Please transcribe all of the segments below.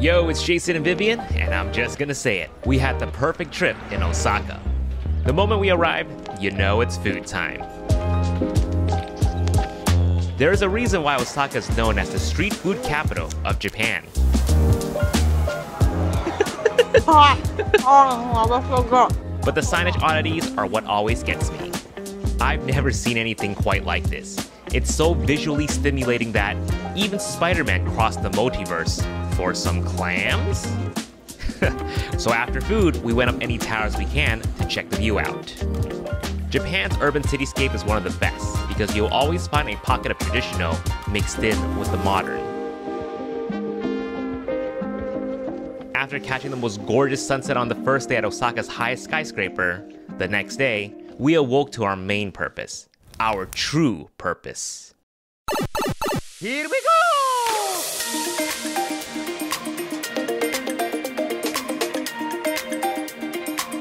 Yo, it's Jason and Vivian, and I'm just gonna say it. We had the perfect trip in Osaka. The moment we arrived, you know it's food time. There's a reason why Osaka is known as the street food capital of Japan. But the signage oddities are what always gets me. I've never seen anything quite like this. It's so visually stimulating that even Spider-Man crossed the multiverse for some clams? So after food, we went up any towers we can to check the view out. Japan's urban cityscape is one of the best because you'll always find a pocket of traditional mixed in with the modern. After catching the most gorgeous sunset on the first day at Osaka's highest skyscraper, the next day, we awoke to our main purpose, our true purpose. Here we go!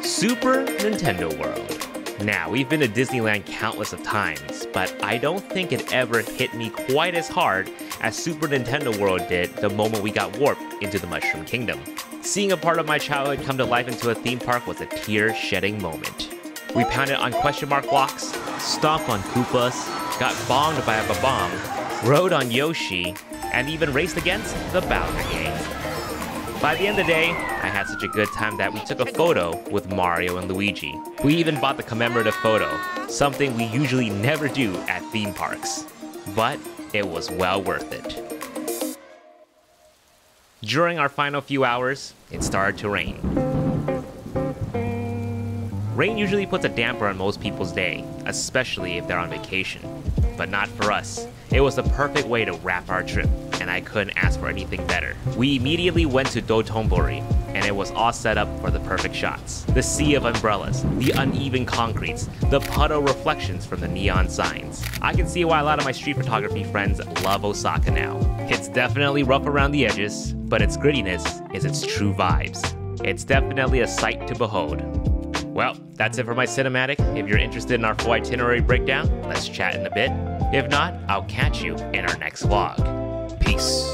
Super Nintendo World. Now, we've been to Disneyland countless of times, but I don't think it ever hit me quite as hard as Super Nintendo World did the moment we got warped into the Mushroom Kingdom. Seeing a part of my childhood come to life into a theme park was a tear-shedding moment. We pounded on question mark blocks, stomped on Koopas, got bombed by a bomb, rode on Yoshi, and even raced against the Bowser gang. By the end of the day, I had such a good time that we took a photo with Mario and Luigi. We even bought the commemorative photo, something we usually never do at theme parks. But it was well worth it. During our final few hours, it started to rain. Rain usually puts a damper on most people's day, especially if they're on vacation. But not for us. It was the perfect way to wrap our trip, and I couldn't ask for anything better. We immediately went to Dotonbori, and it was all set up for the perfect shots. The sea of umbrellas, the uneven concretes, the puddle reflections from the neon signs. I can see why a lot of my street photography friends love Osaka now. It's definitely rough around the edges, but its grittiness is its true vibes. It's definitely a sight to behold. Well, that's it for my cinematic. If you're interested in our full itinerary breakdown, let's chat in a bit. If not, I'll catch you in our next vlog. Peace.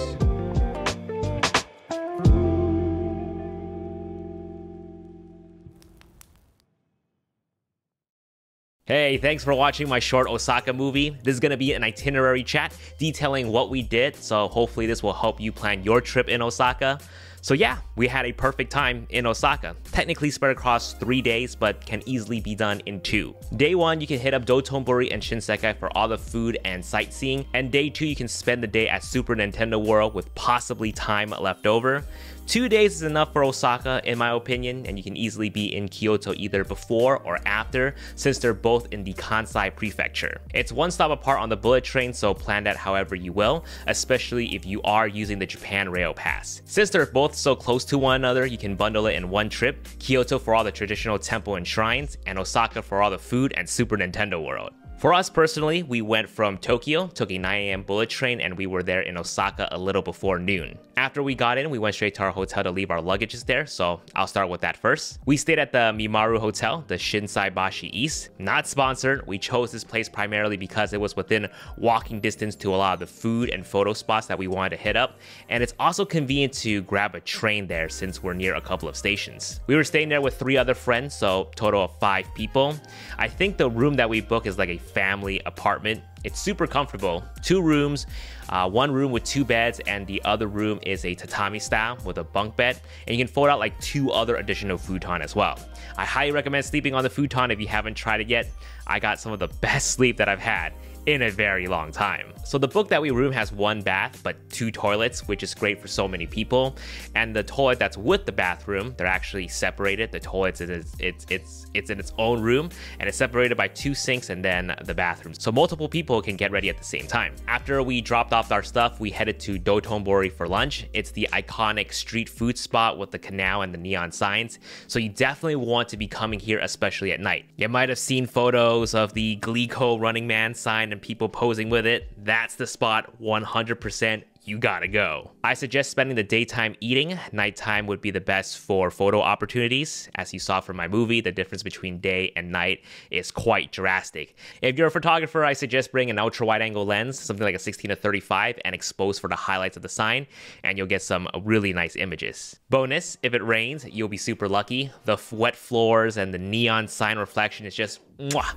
Hey, thanks for watching my short Osaka movie. This is gonna be an itinerary chat detailing what we did, so hopefully this will help you plan your trip in Osaka. So yeah, we had a perfect time in Osaka, technically spread across 3 days, but can easily be done in 2. Day 1, you can hit up Dotonbori and Shinsekai for all the food and sightseeing, and day 2, you can spend the day at Super Nintendo World with possibly time left over. 2 days is enough for Osaka, in my opinion, and you can easily be in Kyoto either before or after, since they're both in the Kansai Prefecture. It's one stop apart on the bullet train, so plan that however you will, especially if you are using the Japan Rail Pass. Since they're both so close to one another, you can bundle it in one trip, Kyoto for all the traditional temple and shrines, and Osaka for all the food and Super Nintendo World. For us personally, we went from Tokyo, took a 9 AM bullet train, and we were there in Osaka a little before noon. After we got in, we went straight to our hotel to leave our luggages there, so I'll start with that first. We stayed at the Mimaru Hotel, the Shinsaibashi East. Not sponsored, we chose this place primarily because it was within walking distance to a lot of the food and photo spots that we wanted to hit up, and it's also convenient to grab a train there since we're near a couple of stations. We were staying there with 3 other friends, so total of 5 people. I think the room that we booked is like a family apartment. It's super comfortable. 2 rooms, one room with 2 beds, and the other room is a tatami style with a bunk bed, and you can fold out like 2 other additional futon as well. I highly recommend sleeping on the futon if you haven't tried it yet. I got some of the best sleep that I've had in a very long time. So the book that we room has one bath but two toilets, which is great for so many people. And the toilet that's with the bathroom, they're actually separated. The toilet it's in its own room and it's separated by two sinks and then the bathroom. So multiple people can get ready at the same time. After we dropped off our stuff, we headed to Dotonbori for lunch. It's the iconic street food spot with the canal and the neon signs. So you definitely want to be coming here, especially at night. You might have seen photos of the Glico Running Man sign and people posing with it. That's the spot, 100%. You gotta go. I suggest spending the daytime eating. Nighttime would be the best for photo opportunities. As you saw from my movie, the difference between day and night is quite drastic. If you're a photographer, I suggest bring an ultra wide angle lens, something like a 16-35, and expose for the highlights of the sign, and you'll get some really nice images. Bonus, if it rains, you'll be super lucky. The wet floors and the neon sign reflection is just mwah,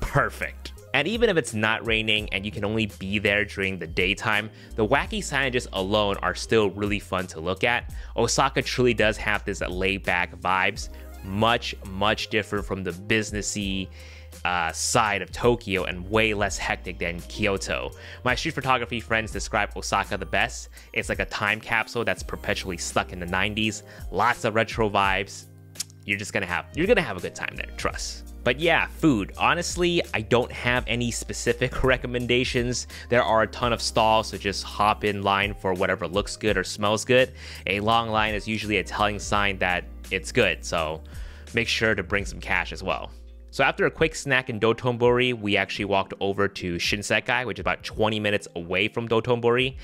perfect. And even if it's not raining and you can only be there during the daytime, the wacky signages alone are still really fun to look at. Osaka truly does have this laid back vibes, much different from the businessy side of Tokyo and way less hectic than Kyoto. My street photography friends describe Osaka the best. It's like a time capsule that's perpetually stuck in the 90s, lots of retro vibes. You're gonna have a good time there, trust. But yeah, food. Honestly, I don't have any specific recommendations. There are a ton of stalls, so just hop in line for whatever looks good or smells good. A long line is usually a telling sign that it's good, so make sure to bring some cash as well. So after a quick snack in Dotonbori, we actually walked over to Shinsekai, which is about 20 minutes away from Dotonbori.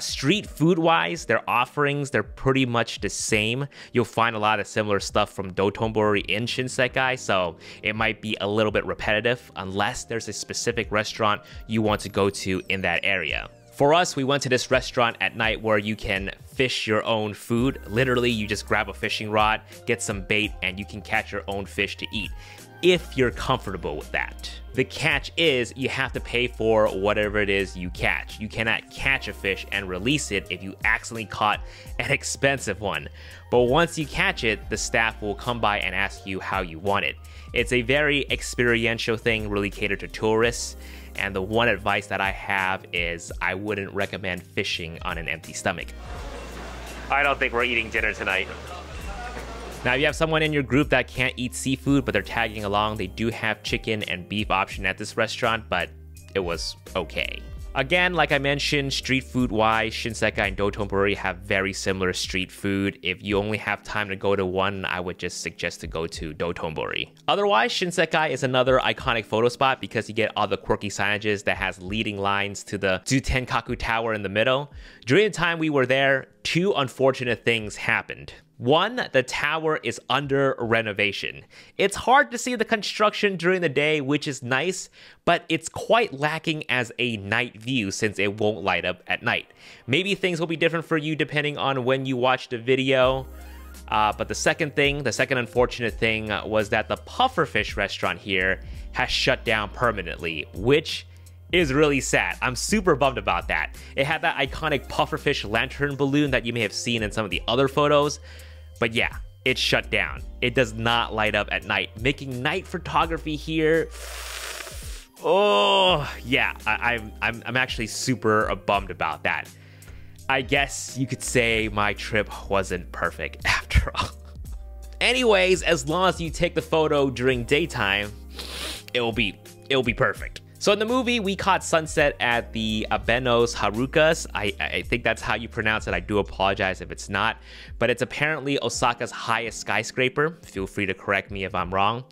Street food-wise, their offerings, they're pretty much the same. You'll find a lot of similar stuff from Dotonbori in Shinsekai, so it might be a little bit repetitive unless there's a specific restaurant you want to go to in that area. For us, we went to this restaurant at night where you can fish your own food. Literally, you just grab a fishing rod, get some bait, and you can catch your own fish to eat, if you're comfortable with that. The catch is you have to pay for whatever it is you catch. You cannot catch a fish and release it if you accidentally caught an expensive one. But once you catch it, the staff will come by and ask you how you want it. It's a very experiential thing, really catered to tourists. And the one advice that I have is I wouldn't recommend fishing on an empty stomach. I don't think we're eating dinner tonight. Now, if you have someone in your group that can't eat seafood, but they're tagging along, they do have chicken and beef option at this restaurant, but it was okay. Again, like I mentioned, street food-wise, Shinsekai and Dotonbori have very similar street food. If you only have time to go to one, I would just suggest to go to Dotonbori. Otherwise, Shinsekai is another iconic photo spot because you get all the quirky signages that has leading lines to the Tsutenkaku Tower in the middle. During the time we were there, two unfortunate things happened. One, the tower is under renovation. It's hard to see the construction during the day, which is nice, but it's quite lacking as a night view since it won't light up at night. Maybe things will be different for you depending on when you watch the video. But the second unfortunate thing was that the Pufferfish restaurant here has shut down permanently, which is really sad. I'm super bummed about that. It had that iconic pufferfish lantern balloon that you may have seen in some of the other photos, but yeah, it's shut down. It does not light up at night, making night photography here. Oh yeah, I'm actually super bummed about that. I guess you could say my trip wasn't perfect after all. Anyways, as long as you take the photo during daytime, it'll be perfect. So in the movie, we caught sunset at the Abeno Harukas. I think that's how you pronounce it. I do apologize if it's not, but it's apparently Osaka's highest skyscraper. Feel free to correct me if I'm wrong.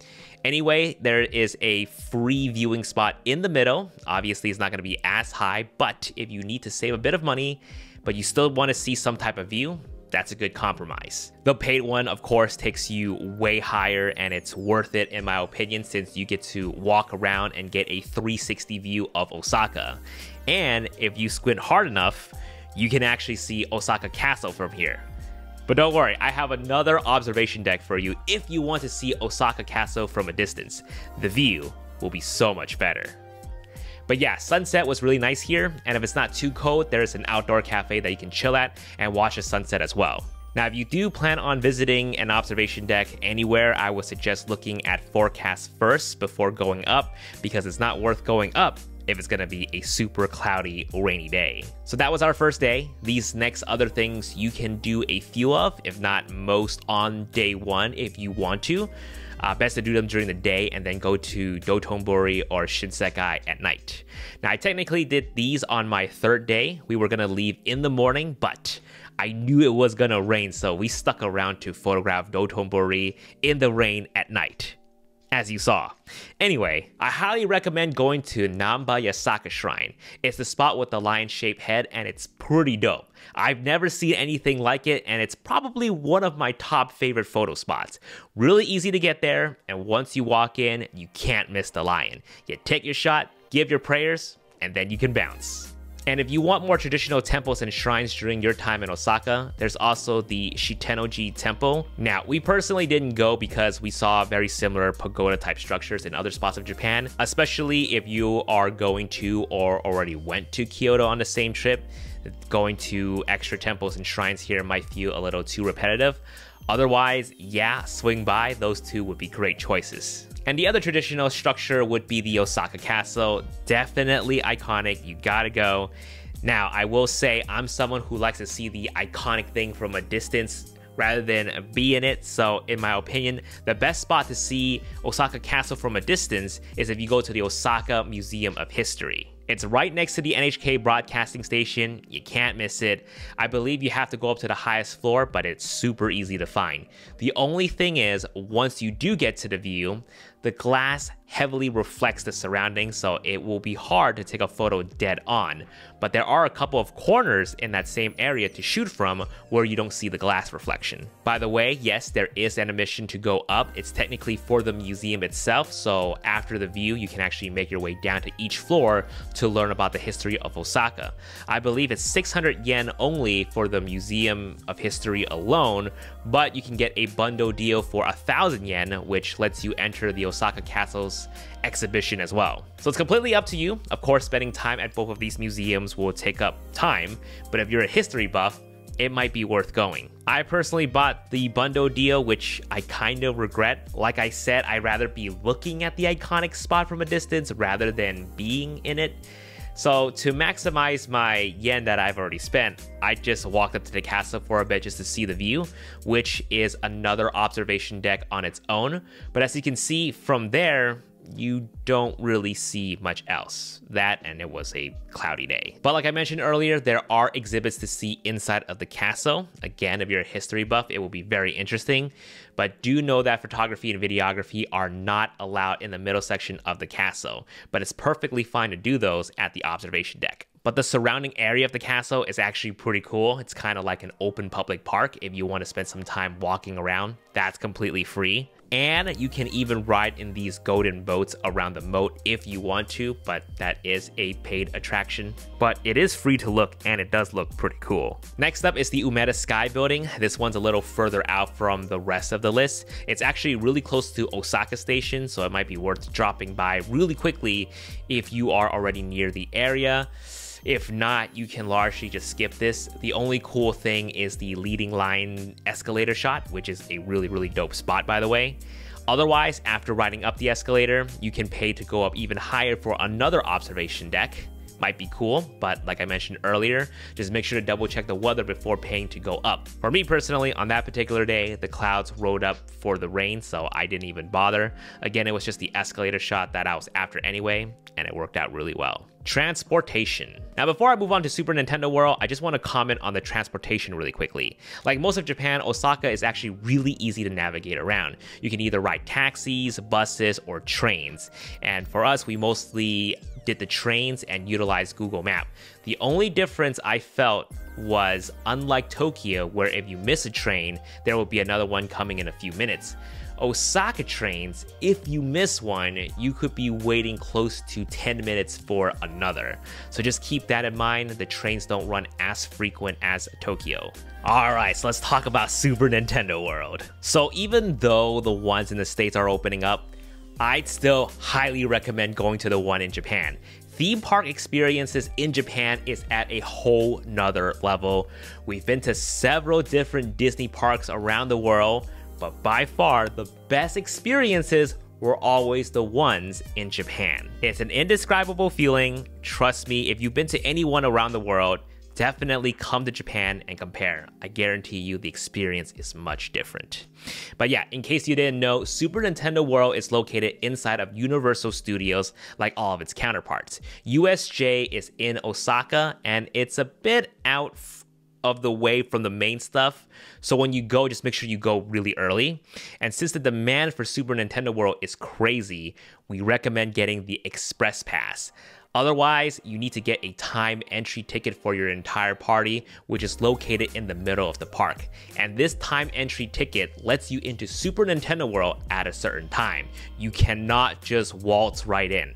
Anyway, there is a free viewing spot in the middle. Obviously, it's not going to be as high, but if you need to save a bit of money, but you still want to see some type of view, that's a good compromise. The paid one, of course, takes you way higher, and it's worth it in my opinion since you get to walk around and get a 360 view of Osaka. And if you squint hard enough, you can actually see Osaka Castle from here. But don't worry, I have another observation deck for you if you want to see Osaka Castle from a distance. The view will be so much better. But yeah, sunset was really nice here, and if it's not too cold, there's an outdoor cafe that you can chill at and watch the sunset as well. Now, if you do plan on visiting an observation deck anywhere, I would suggest looking at forecasts first before going up, because it's not worth going up if it's gonna be a super cloudy, rainy day. So that was our first day. These next other things you can do a few of, if not most, on day one if you want to. Best to do them during the day and then go to Dotonbori or Shinsekai at night. Now, I technically did these on my third day. We were gonna leave in the morning, but I knew it was gonna rain, so we stuck around to photograph Dotonbori in the rain at night, as you saw. Anyway, I highly recommend going to Namba Yasaka Shrine. It's the spot with the lion-shaped head and it's pretty dope. I've never seen anything like it and it's probably one of my top favorite photo spots. Really easy to get there, and once you walk in, you can't miss the lion. You take your shot, give your prayers, and then you can bounce. And if you want more traditional temples and shrines during your time in Osaka, there's also the Shitennoji Temple. Now, we personally didn't go because we saw very similar pagoda-type structures in other spots of Japan, especially if you are going to or already went to Kyoto on the same trip. Going to extra temples and shrines here might feel a little too repetitive. Otherwise, yeah, swing by. Those two would be great choices. And the other traditional structure would be the Osaka Castle. Definitely iconic, you gotta go. Now, I will say I'm someone who likes to see the iconic thing from a distance rather than be in it. So in my opinion, the best spot to see Osaka Castle from a distance is if you go to the Osaka Museum of History. It's right next to the NHK broadcasting station. You can't miss it. I believe you have to go up to the highest floor, but it's super easy to find. The only thing is, once you do get to the view, the glass heavily reflects the surroundings, so it will be hard to take a photo dead on. But there are a couple of corners in that same area to shoot from where you don't see the glass reflection. By the way, yes, there is an admission to go up. It's technically for the museum itself, so after the view, you can actually make your way down to each floor to learn about the history of Osaka. I believe it's 600 yen only for the Museum of History alone, but you can get a bundle deal for 1,000 yen, which lets you enter the Osaka Castle's exhibition as well. So it's completely up to you. Of course, spending time at both of these museums will take up time, but if you're a history buff, it might be worth going. I personally bought the bundle deal, which I kind of regret. Like I said, I'd rather be looking at the iconic spot from a distance rather than being in it. So to maximize my yen that I've already spent, I just walked up to the castle for a bit just to see the view, which is another observation deck on its own. But as you can see from there, you don't really see much else. That, and it was a cloudy day. But like I mentioned earlier, there are exhibits to see inside of the castle. Again, if you're a history buff, it will be very interesting. But do know that photography and videography are not allowed in the middle section of the castle, but it's perfectly fine to do those at the observation deck. But the surrounding area of the castle is actually pretty cool. It's kind of like an open public park if you want to spend some time walking around. That's completely free. And you can even ride in these golden boats around the moat if you want to, but that is a paid attraction. But it is free to look and it does look pretty cool. Next up is the Umeda Sky Building. This one's a little further out from the rest of the list. It's actually really close to Osaka Station, so it might be worth dropping by really quickly if you are already near the area. If not, you can largely just skip this. The only cool thing is the leading line escalator shot, which is a really, really dope spot, by the way. Otherwise, after riding up the escalator, you can pay to go up even higher for another observation deck. Might be cool, but like I mentioned earlier, just make sure to double check the weather before paying to go up. For me personally, on that particular day, the clouds rolled up for the rain, so I didn't even bother. Again, it was just the escalator shot that I was after anyway, and it worked out really well. Transportation. Now, before I move on to Super Nintendo World, I just want to comment on the transportation really quickly. Like most of Japan, Osaka is actually really easy to navigate around. You can either ride taxis, buses, or trains. And for us, we mostly did the trains and utilized Google Map. The only difference I felt was, unlike Tokyo, where if you miss a train, there will be another one coming in a few minutes. Osaka trains, if you miss one, you could be waiting close to 10 minutes for another. So just keep that in mind. The trains don't run as frequent as Tokyo. All right, so let's talk about Super Nintendo World. So even though the ones in the States are opening up, I'd still highly recommend going to the one in Japan. Theme park experiences in Japan is at a whole nother level. We've been to several different Disney parks around the world, but by far the best experiences were always the ones in Japan. It's an indescribable feeling. Trust me, if you've been to anyone around the world, definitely come to Japan and compare. I guarantee you the experience is much different. But yeah, in case you didn't know, Super Nintendo World is located inside of Universal Studios like all of its counterparts. USJ is in Osaka and it's a bit out of the way from the main stuff. So when you go, just make sure you go really early. And since the demand for Super Nintendo World is crazy, we recommend getting the Express Pass. Otherwise, you need to get a time entry ticket for your entire party, which is located in the middle of the park. And this time entry ticket lets you into Super Nintendo World at a certain time. You cannot just waltz right in.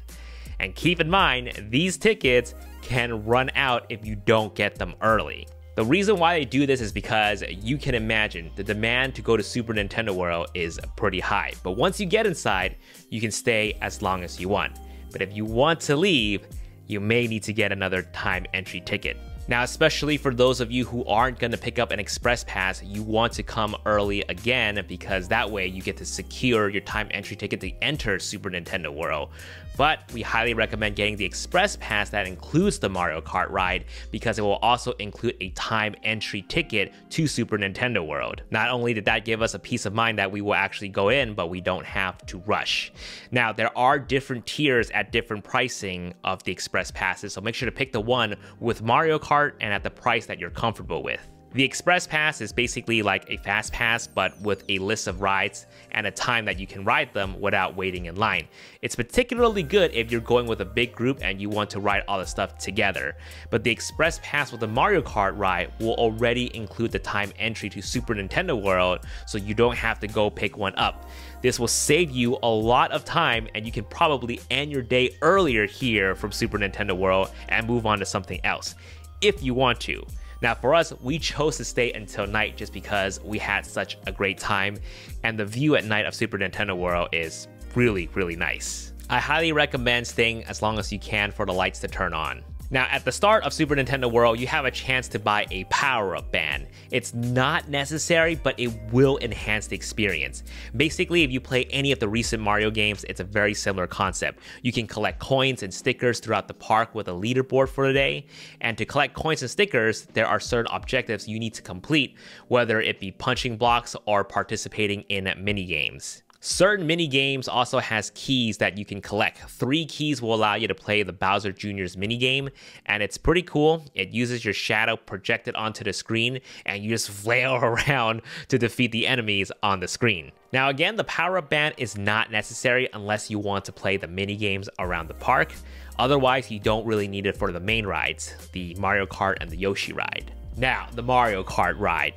And keep in mind, these tickets can run out if you don't get them early. The reason why they do this is because you can imagine the demand to go to Super Nintendo World is pretty high. But once you get inside, you can stay as long as you want. But if you want to leave, you may need to get another time entry ticket. Now, especially for those of you who aren't going to pick up an express pass, you want to come early again because that way you get to secure your time entry ticket to enter Super Nintendo World. But we highly recommend getting the express pass that includes the Mario Kart ride because it will also include a time entry ticket to Super Nintendo World. Not only did that give us a peace of mind that we will actually go in, but we don't have to rush. Now, there are different tiers at different pricing of the express passes, so make sure to pick the one with Mario Kart and at the price that you're comfortable with. The Express Pass is basically like a Fast Pass, but with a list of rides and a time that you can ride them without waiting in line. It's particularly good if you're going with a big group and you want to ride all the stuff together. But the Express Pass with the Mario Kart ride will already include the time entry to Super Nintendo World, so you don't have to go pick one up. This will save you a lot of time and you can probably end your day earlier here from Super Nintendo World and move on to something else, if you want to. Now for us, we chose to stay until night just because we had such a great time and the view at night of Super Nintendo World is really, really nice. I highly recommend staying as long as you can for the lights to turn on. Now at the start of Super Nintendo World, you have a chance to buy a power-up band. It's not necessary, but it will enhance the experience. Basically, if you play any of the recent Mario games, it's a very similar concept. You can collect coins and stickers throughout the park with a leaderboard for the day. And to collect coins and stickers, there are certain objectives you need to complete, whether it be punching blocks or participating in mini-games. Certain mini games also has keys that you can collect. 3 keys will allow you to play the Bowser Jr.'s mini game, and it's pretty cool. It uses your shadow projected onto the screen, and you just flail around to defeat the enemies on the screen. Now again, the power-up band is not necessary unless you want to play the mini games around the park. Otherwise, you don't really need it for the main rides, the Mario Kart and the Yoshi ride. Now, the Mario Kart ride.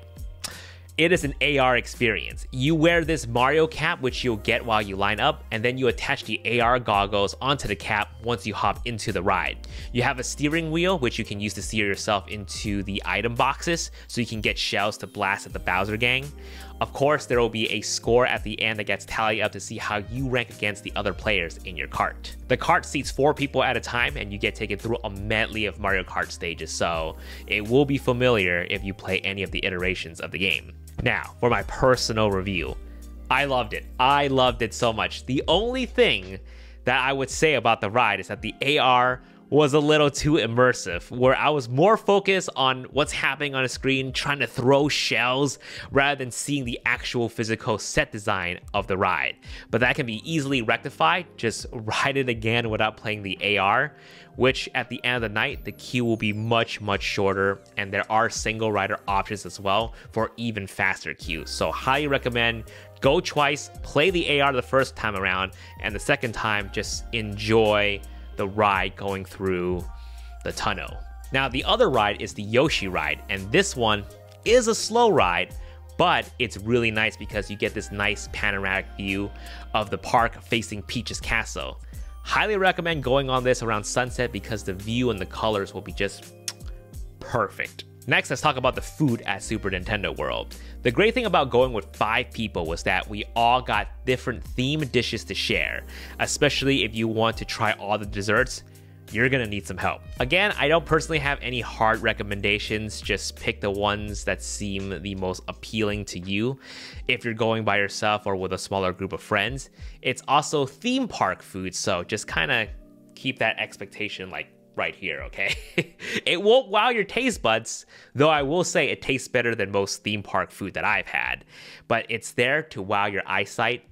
It is an AR experience. You wear this Mario cap, which you'll get while you line up, and then you attach the AR goggles onto the cap once you hop into the ride. You have a steering wheel, which you can use to steer yourself into the item boxes, so you can get shells to blast at the Bowser gang. Of course, there will be a score at the end that gets tallied up to see how you rank against the other players in your cart. The cart seats 4 people at a time, and you get taken through a medley of Mario Kart stages, so it will be familiar if you play any of the iterations of the game. Now, for my personal review, I loved it. I loved it so much. The only thing that I would say about the ride is that the AR was a little too immersive, where I was more focused on what's happening on a screen, trying to throw shells, rather than seeing the actual physical set design of the ride. But that can be easily rectified. Just ride it again without playing the AR, which at the end of the night, the queue will be much, much shorter, and there are single rider options as well for even faster queues. So highly recommend. Go twice, play the AR the first time around, and the second time, just enjoy the ride going through the tunnel. Now the other ride is the Yoshi ride, and this one is a slow ride, but it's really nice because you get this nice panoramic view of the park facing Peach's castle. Highly recommend going on this around sunset because the view and the colors will be just perfect. Next, let's talk about the food at Super Nintendo World. The great thing about going with 5 people was that we all got different themed dishes to share, especially if you want to try all the desserts. you're gonna need some help. Again, I don't personally have any hard recommendations. Just pick the ones that seem the most appealing to you if you're going by yourself or with a smaller group of friends. It's also theme park food, so just kind of keep that expectation like right here, okay? It won't wow your taste buds, though I will say it tastes better than most theme park food that I've had, but it's there to wow your eyesight,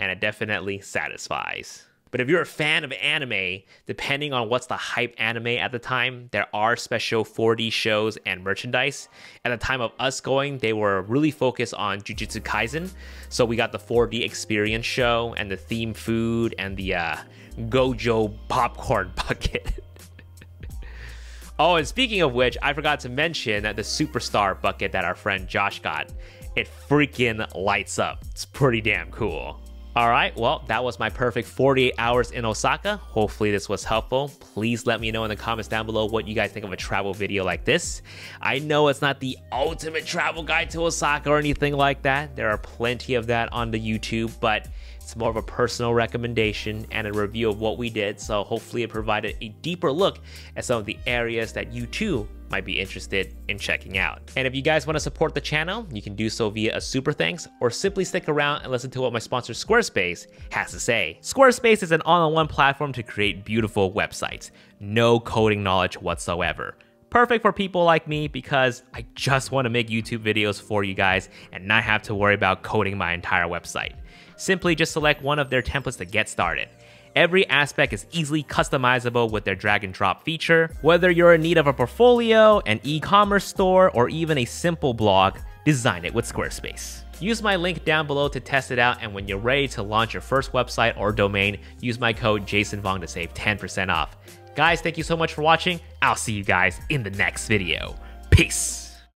and it definitely satisfies. But if you're a fan of anime, depending on what's the hype anime at the time, there are special 4D shows and merchandise. At the time of us going, they were really focused on Jujutsu Kaisen. So we got the 4D experience show and the theme food and the Gojo popcorn bucket. Oh, and speaking of which, I forgot to mention that the Superstar bucket that our friend Josh got, it freaking lights up. It's pretty damn cool. All right, well, that was my perfect 48 hours in Osaka. Hopefully this was helpful. Please let me know in the comments down below what you guys think of a travel video like this. I know it's not the ultimate travel guide to Osaka or anything like that. There are plenty of that on the YouTube, but it's more of a personal recommendation and a review of what we did. So hopefully it provided a deeper look at some of the areas that you too might be interested in checking out. And if you guys want to support the channel, you can do so via a super thanks, or simply stick around and listen to what my sponsor Squarespace has to say. Squarespace is an all-in-one platform to create beautiful websites. No coding knowledge whatsoever. Perfect for people like me because I just want to make YouTube videos for you guys and not have to worry about coding my entire website. Simply just select one of their templates to get started. Every aspect is easily customizable with their drag and drop feature. Whether you're in need of a portfolio, an e-commerce store, or even a simple blog, design it with Squarespace. Use my link down below to test it out, and when you're ready to launch your first website or domain, use my code JasonVong to save 10% off. Guys, thank you so much for watching. I'll see you guys in the next video. Peace!